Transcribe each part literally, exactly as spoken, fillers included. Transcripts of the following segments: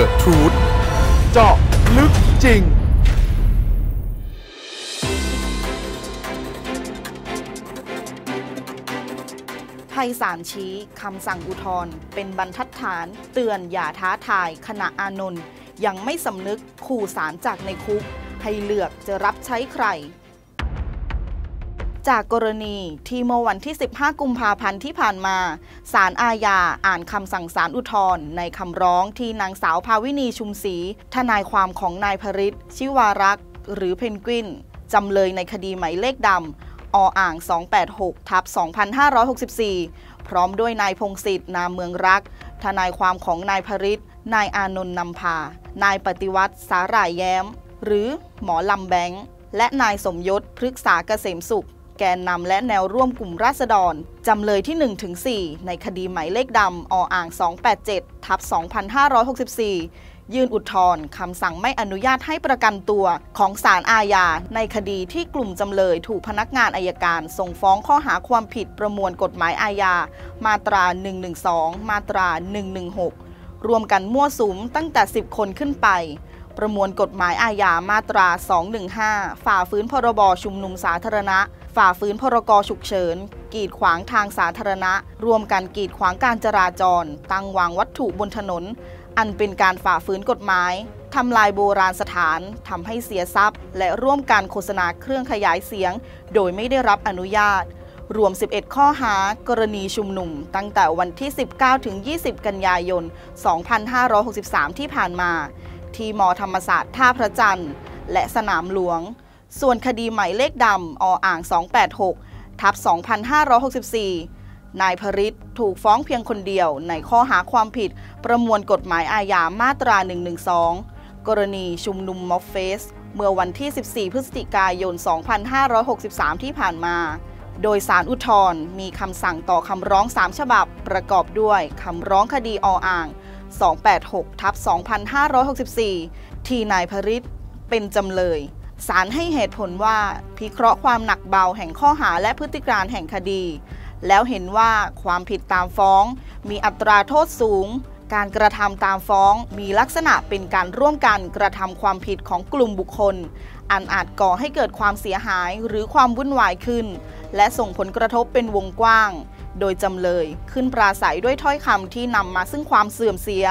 The Truth เจาะลึกจริงไพศาลชี้คำสั่งอุทธรณ์เป็นบรรทัดฐานเตือนอย่าท้าทายขณะอานนท์ยังไม่สำนึกขู่ศาลจากในคุกให้เลือกจะรับใช้ใครจากกรณีที่เมื่อวันที่สิบห้ากุมภาพันธ์ที่ผ่านมาศาลอาญาอ่านคำสั่งศาลอุทธรณ์ในคำร้องที่นางสาวภาวินีชุมศรีทนายความของนายพฤทธิ์ชิวารักษ์หรือเพนกวินจำเลยในคดีหมายเลขดำออ่าง สองแปดหก ทับ สองห้าหกสี่ พร้อมด้วยนายพงศิษฐ์นามเมืองรักทนายความของนายพฤทธิ์นายอานนท์นำพานายปฏิวัติสาหร่ายแย้มหรือหมอลำแบงค์และนายสมยศพฤกษาเกษมสุขแกนนำและแนวร่วมกลุ่มราษฎรจำเลยที่ หนึ่งถึงสี่ ในคดีหมายเลขดำออ่าง สองแปดเจ็ด ทับ สองห้าหกสี่ ยื่นอุทธรณ์คำสั่งไม่อนุญาตให้ประกันตัวของศาลอาญาในคดีที่กลุ่มจำเลยถูกพนักงานอัยการส่งฟ้องข้อหาความผิดประมวลกฎหมายอาญามาตรา หนึ่งหนึ่งสอง มาตรา หนึ่งหนึ่งหก รวมกันมั่วสุมตั้งแต่ สิบ คนขึ้นไปประมวลกฎหมายอาญามาตรา สองหนึ่งห้า ฝ่าฝืนพรบชุมนุมสาธารณะฝ่าฝืนพรกฉุกเฉินกีดขวางทางสาธารณะรวมกันกีดขวางการจราจรตั้งวางวัตถุบนถนนอันเป็นการฝ่าฝืนกฎหมายทำลายโบราณสถานทำให้เสียทรัพย์และร่วมการโฆษณาเครื่องขยายเสียงโดยไม่ได้รับอนุญาตรวมสิบเอ็ดข้อหากรณีชุมนุมตั้งแต่วันที่สิบเก้าถึงยี่สิบกันยายนสองพันห้าร้อยหกสิบสามที่ผ่านมาที่ม.ธรรมศาสตร์ท่าพระจันทร์และสนามหลวงส่วนคดีหมายเลขดำออ่าง สองแปดหก ทับ สองห้าหกสี่ นายพฤทธิ์ถูกฟ้องเพียงคนเดียวในข้อหาความผิดประมวลกฎหมายอาญามาตรา หนึ่งหนึ่งสอง กรณีชุมนุมม็อบเฟสเมื่อวันที่ สิบสี่ พฤศจิกายน สองพันห้าร้อยหกสิบสาม ที่ผ่านมาโดยศาลอุทธรณ์มีคำสั่งต่อคำร้อง สาม ฉบับประกอบด้วยคำร้องคดีออ่าง สองแปดหก ทับ สองห้าหกสี่ ที่นายพฤทธิ์เป็นจำเลยศาลให้เหตุผลว่าพิเคราะห์ความหนักเบาแห่งข้อหาและพฤติการแห่งคดีแล้วเห็นว่าความผิดตามฟ้องมีอัตราโทษสูงการกระทำตามฟ้องมีลักษณะเป็นการร่วมกันกระทำความผิดของกลุ่มบุคคลอันอาจก่อให้เกิดความเสียหายหรือความวุ่นวายขึ้นและส่งผลกระทบเป็นวงกว้างโดยจำเลยขึ้นปราศัยด้วยถ้อยคำที่นำมาซึ่งความเสื่อมเสีย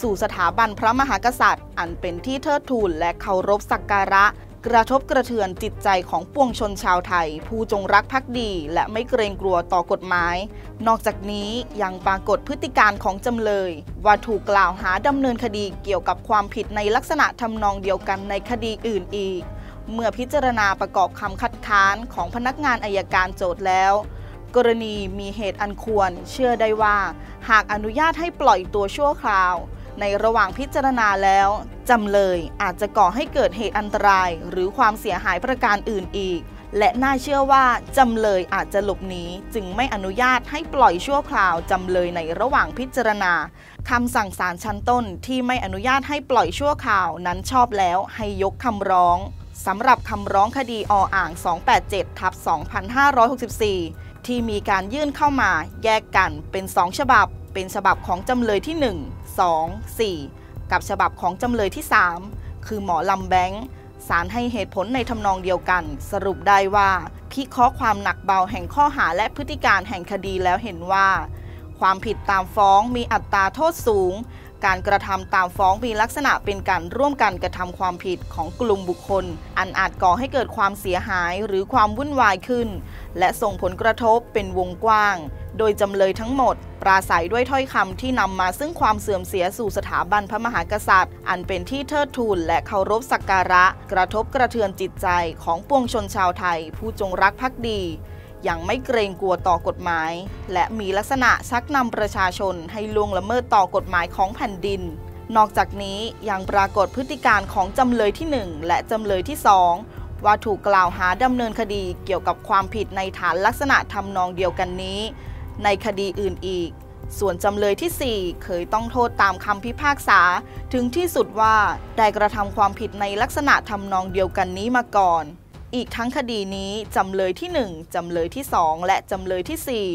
สู่สถาบันพระมหากษัตริย์อันเป็นที่เทิดทูนและเคารพสักการะกระทบกระเทือนจิตใจของปวงชนชาวไทยผู้จงรักภักดีและไม่เกรงกลัวต่อกฎหมายนอกจากนี้ยังปรากฏพฤติการของจำเลยว่าถูกกล่าวหาดำเนินคดีเกี่ยวกับความผิดในลักษณะทำนองเดียวกันในคดีอื่นอีกเมื่อพิจารณาประกอบคำคัดค้านของพนักงานอัยการโจทก์แล้วกรณีมีเหตุอันควรเชื่อได้ว่าหากอนุญาตให้ปล่อยตัวชั่วคราวในระหว่างพิจารณาแล้วจำเลยอาจจะก่อให้เกิดเหตุอันตรายหรือความเสียหายประการอื่นอีกและน่าเชื่อว่าจำเลยอาจจะหลบหนีจึงไม่อนุญาตให้ปล่อยชั่วคราวจำเลยในระหว่างพิจารณาคำสั่งศาลชั้นต้นที่ไม่อนุญาตให้ปล่อยชั่วคราวนั้นชอบแล้วให้ยกคำร้องสำหรับคำร้องคดีออ่าง สองแปดเจ็ด ทับ สองห้าหกสี่ ที่มีการยื่นเข้ามาแยกกันเป็นสองฉบับเป็นฉบับของจำเลยที่หนึ่ง สอง สี่กับฉบับของจำเลยที่สามคือหมอลำแบงค์ศาลให้เหตุผลในทำนองเดียวกันสรุปได้ว่าพิเคราะห์ความหนักเบาแห่งข้อหาและพฤติการแห่งคดีแล้วเห็นว่าความผิดตามฟ้องมีอัตราโทษสูงการกระทำตามฟ้องมีลักษณะเป็นการร่วมกันกระทำความผิดของกลุ่มบุคคลอันอาจก่อให้เกิดความเสียหายหรือความวุ่นวายขึ้นและส่งผลกระทบเป็นวงกว้างโดยจำเลยทั้งหมดปราศัยด้วยถ้อยคำที่นำมาซึ่งความเสื่อมเสียสู่สถาบันพระมหากษัตริย์อันเป็นที่เทิดทูนและเคารพสักการะกระทบกระเทือนจิตใจของปวงชนชาวไทยผู้จงรักภักดียังไม่เกรงกลัวต่อกฎหมายและมีลักษณะชักนำประชาชนให้ล่วงละเมิดต่อกฎหมายของแผ่นดินนอกจากนี้ยังปรากฏพฤติการของจำเลยที่หนึ่งและจำเลยที่สองว่าถูกกล่าวหาดำเนินคดีเกี่ยวกับความผิดในฐานลักษณะทำนองเดียวกันนี้ในคดีอื่นอีกส่วนจำเลยที่สี่เคยต้องโทษตามคำพิพากษาถึงที่สุดว่าได้กระทำความผิดในลักษณะทำนองเดียวกันนี้มาก่อน อีกทั้งคดีนี้จำเลยที่หนึ่งจำเลยที่สองและจำเลยที่สี่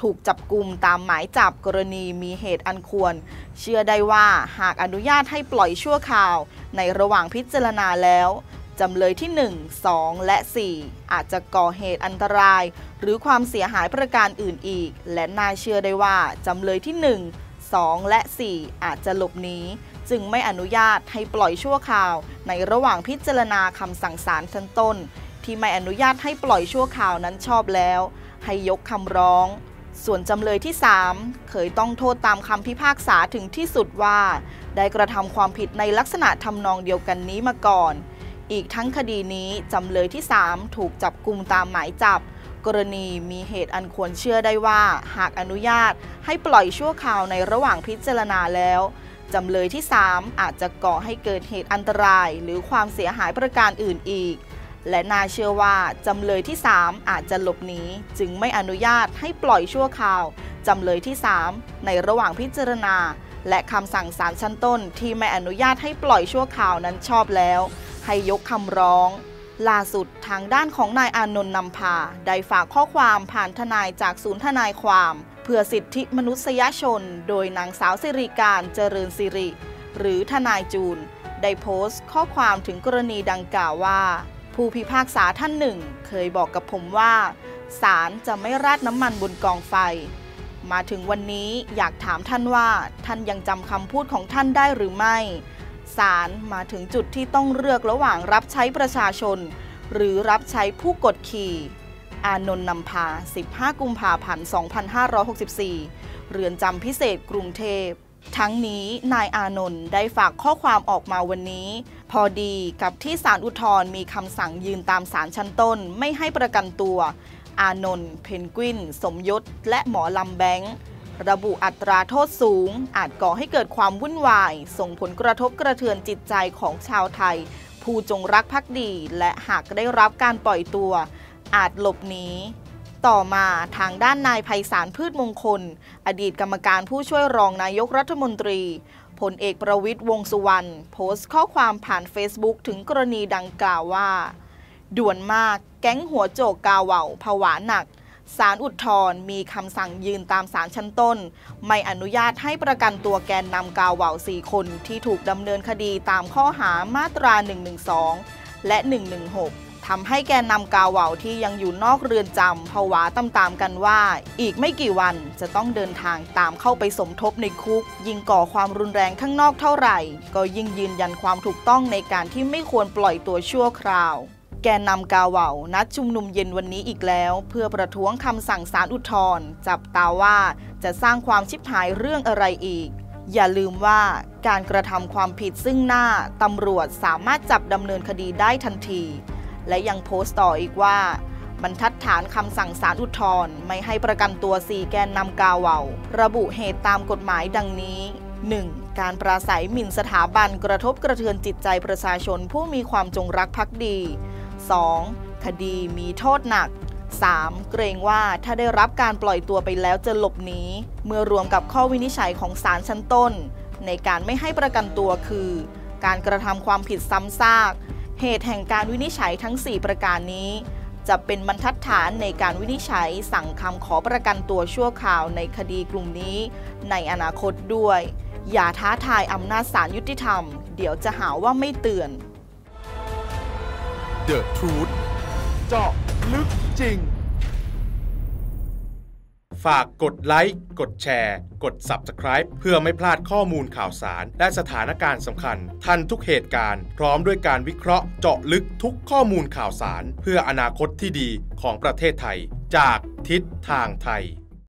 ถูกจับกุมตามหมายจับกรณีมีเหตุอันควรเชื่อได้ว่าหากอนุญาตให้ปล่อยชั่วคราวในระหว่างพิจารณาแล้วจำเลยที่หนึ่ง สองและสี่อาจจะก่อเหตุอันตรายหรือความเสียหายประการอื่นอีกและน่าเชื่อได้ว่าจำเลยที่หนึ่ง สองและสี่อาจจะหลบหนีจึงไม่อนุญาตให้ปล่อยชั่วคราวในระหว่างพิจารณาคำสั่งศาลชั้นต้นที่ไม่อนุญาตให้ปล่อยชั่วคราวนั้นชอบแล้วให้ยกคำร้องส่วนจำเลยที่สามเคยต้องโทษตามคำพิพากษาถึงที่สุดว่าได้กระทำความผิดในลักษณะทำนองเดียวกันนี้มาก่อนอีกทั้งคดีนี้จำเลยที่สามถูกจับกุมตามหมายจับกรณีมีเหตุอันควรเชื่อได้ว่าหากอนุญาตให้ปล่อยชั่วคราวในระหว่างพิจารณาแล้วจำเลยที่สามอาจจะก่อให้เกิดเหตุอันตรายหรือความเสียหายประการอื่นอีกและน่าเชื่อว่าจำเลยที่สามอาจจะหลบหนีจึงไม่อนุญาตให้ปล่อยชั่วคราวจำเลยที่สามในระหว่างพิจารณาและคำสั่งศาลชั้นต้นที่ไม่อนุญาตให้ปล่อยชั่วคราวนั้นชอบแล้วให้ยกคำร้องล่าสุดทางด้านของนายอานนท์นำพาได้ฝากข้อความผ่านทนายจากศูนย์ทนายความเพื่อสิทธิมนุษยชนโดยนางสาวสิริการเจริญสิริหรือทนายจูนได้โพสต์ข้อความถึงกรณีดังกล่าวว่าผู้พิพากษาท่านหนึ่งเคยบอกกับผมว่าศาลจะไม่ราดน้ำมันบนกองไฟมาถึงวันนี้อยากถามท่านว่าท่านยังจำคำพูดของท่านได้หรือไม่ศาลมาถึงจุดที่ต้องเลือกระหว่างรับใช้ประชาชนหรือรับใช้ผู้กดขี่อานนท์นำพาสิบห้ากุมภาพันธ์สองพันห้าร้อยหกสิบสี่เรือนจำพิเศษกรุงเทพทั้งนี้นายอานนท์ได้ฝากข้อความออกมาวันนี้พอดีกับที่ศาลอุทธรณ์มีคำสั่งยืนตามศาลชั้นต้นไม่ให้ประกันตัวอานนท์เพนกวินสมยศและหมอลำแบงค์ระบุอัตราโทษสูงอาจก่อให้เกิดความวุ่นวายส่งผลกระทบกระเทือนจิตใจของชาวไทยผู้จงรักภักดีและหากได้รับการปล่อยตัวอาจหลบหนีต่อมาทางด้านนายไพศาลพืชมงคลอดีตกรรมการผู้ช่วยรองนายกรัฐมนตรีพลเอกประวิตรวงษ์สุวรรณโพสต์ข้อความผ่านเฟซบุ๊กถึงกรณีดังกล่าวว่าด่วนมากแก๊งหัวโจกกาเหว่าผวาหนักศาลอุทธรณ์มีคำสั่งยืนตามศาลชั้นต้นไม่อนุญาตให้ประกันตัวแกนนำกาเหว่าสี่คนที่ถูกดำเนินคดีตามข้อหามาตราหนึ่งหนึ่งสองและหนึ่งหนึ่งหกทำให้แกนนำกาเหว่าที่ยังอยู่นอกเรือนจำผวาตามๆกันว่าอีกไม่กี่วันจะต้องเดินทางตามเข้าไปสมทบในคุกยิ่งก่อความรุนแรงข้างนอกเท่าไหร่ก็ยิ่งยืนยันความถูกต้องในการที่ไม่ควรปล่อยตัวชั่วคราวแกนนำกาเหว่านัดชุมนุมเย็นวันนี้อีกแล้วเพื่อประท้วงคำสั่งศาลอุทธรณ์จับตาว่าจะสร้างความชิบหายเรื่องอะไรอีกอย่าลืมว่าการกระทำความผิดซึ่งหน้าตำรวจสามารถจับดำเนินคดีได้ทันทีและยังโพสต์ต่ออีกว่าบรรทัดฐานคำสั่งศาลอุทธรณ์ไม่ให้ประกันตัวสี่แกนนำกาเหว่าระบุเหตุตามกฎหมายดังนี้หนึ่งการปราศัยหมิ่นสถาบันกระทบกระเทือนจิตใจประชาชนผู้มีความจงรักภักดีสองคดีมีโทษหนักสามเกรงว่าถ้าได้รับการปล่อยตัวไปแล้วจะหลบหนีเมื่อรวมกับข้อวินิจฉัยของศาลชั้นต้นในการไม่ให้ประกันตัวคือการกระทำความผิดซ้ำซากเหตุแห่งการวินิจฉัยทั้งสี่ประการนี้จะเป็นบรรทัดฐานในการวินิจฉัยสั่งคำขอประกันตัวชั่วคราวในคดีกลุ่มนี้ในอนาคตด้วยอย่าท้าทายอำนาจศาลยุติธรรมเดี๋ยวจะหาว่าไม่เตือนThe Truth เจาะลึกจริงฝากกดไลค์กดแชร์กด Subscribe เพื่อไม่พลาดข้อมูลข่าวสารและสถานการณ์สำคัญทันทุกเหตุการณ์พร้อมด้วยการวิเคราะห์เจาะลึกทุกข้อมูลข่าวสารเพื่ออนาคตที่ดีของประเทศไทยจากทิศทางไทย